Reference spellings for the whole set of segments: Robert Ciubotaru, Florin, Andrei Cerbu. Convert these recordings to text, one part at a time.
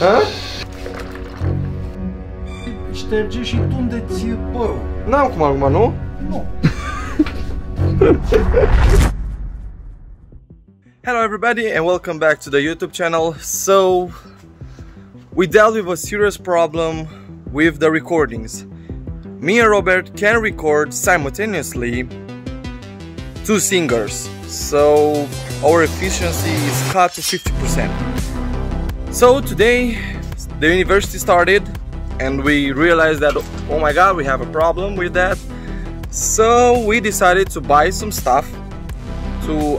A? Șterge și tunde-ți părul. N-am cum acum, nu? Nu. Hello everybody and welcome back to the YouTube channel. So, we dealt with a serious problem with the recordings. Me and Robert can record simultaneously two singers, so our efficiency is cut to 50%. So today the university started and we realized that, oh my god, we have a problem with that. So we decided to buy some stuff to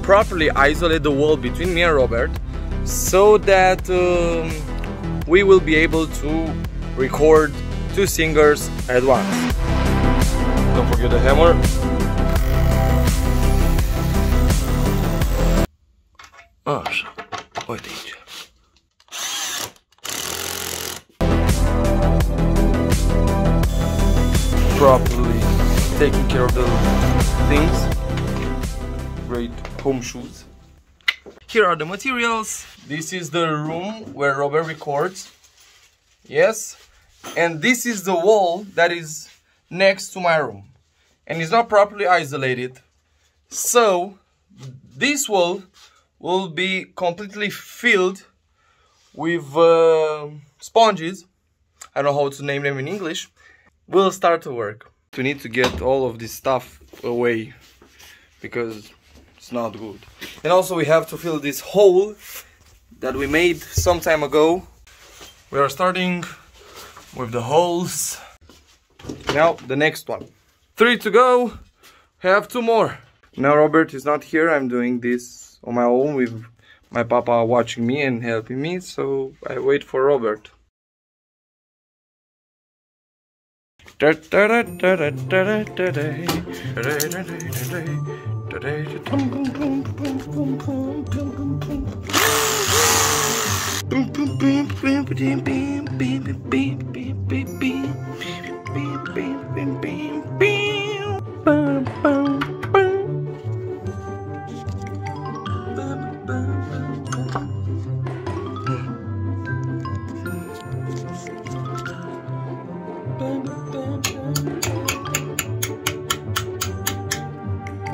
properly isolate the wall between me and Robert, so that we will be able to record two singers at once. Don't forget the hammer. Așa, uite aici. Properly taking care of the things. Great home shoes. Here are the materials. This is the room where Robert records. Yes. And this is the wall that is next to my room and it's not properly isolated, so this wall will be completely filled with sponges. I don't know how to name them in English. We'll start to work. We need to get all of this stuff away because it's not good, and also we have to fill this hole that we made some time ago. We are starting with the holes. Now the next one. Three to go. I have two more. Now Robert is not here. I'm doing this on my own with my papa watching me and helping me. So I wait for Robert.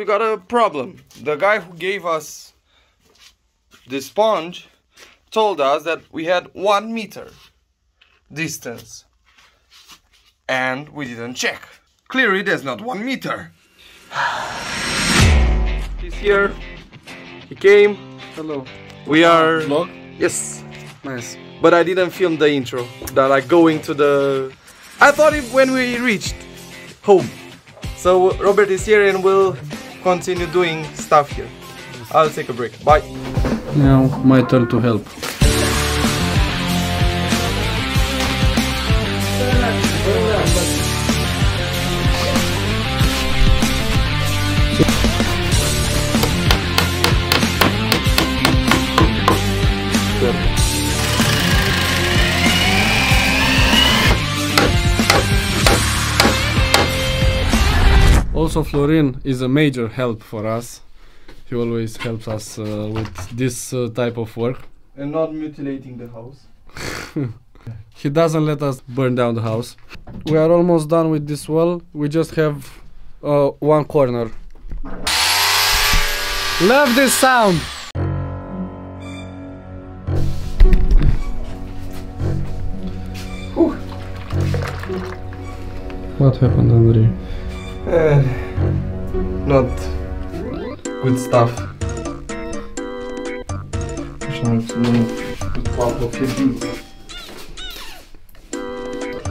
We got a problem. The guy who gave us the sponge told us that we had 1 meter distance and we didn't check. Clearly there's not 1 meter. He's here. He came. Hello. We are vlog? Yes. Nice. But I didn't film the intro. That like going to the... I thought it when we reached home. So Robert is here and we'll continue doing stuff here. I'll take a break. Bye. Now my turn to help. Also Florin is a major help for us. He always helps us with this type of work. And not mutilating the house. He doesn't let us burn down the house. We are almost done with this wall. We just have one corner. Love this sound! Whew. What happened, Andrei? Not good stuff.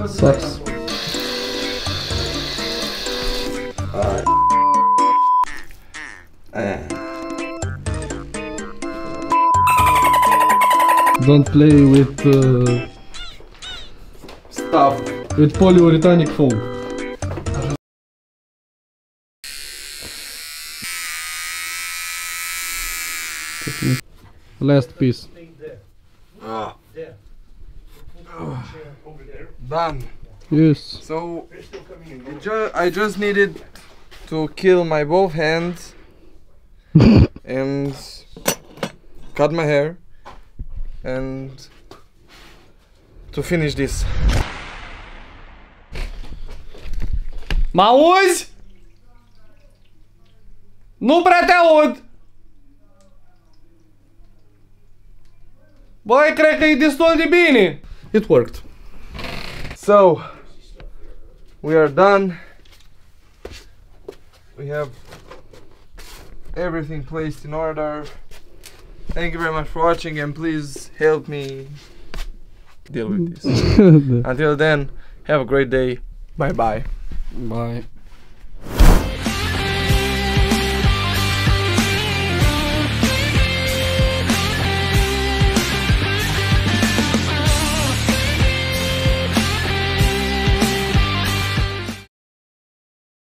Sucks. Don't play with stuff with polyurethanic foam. Last piece. Done. Yes. So I just needed to kill my both hands and cut my hair and to finish this. Mă auzi? Nu prea te aud! Băi, cred că e destul de bine! It worked. So, we are done. We have everything placed in order. Thank you very much for watching and please help me deal with this. Until then, have a great day. Bye bye. Bye.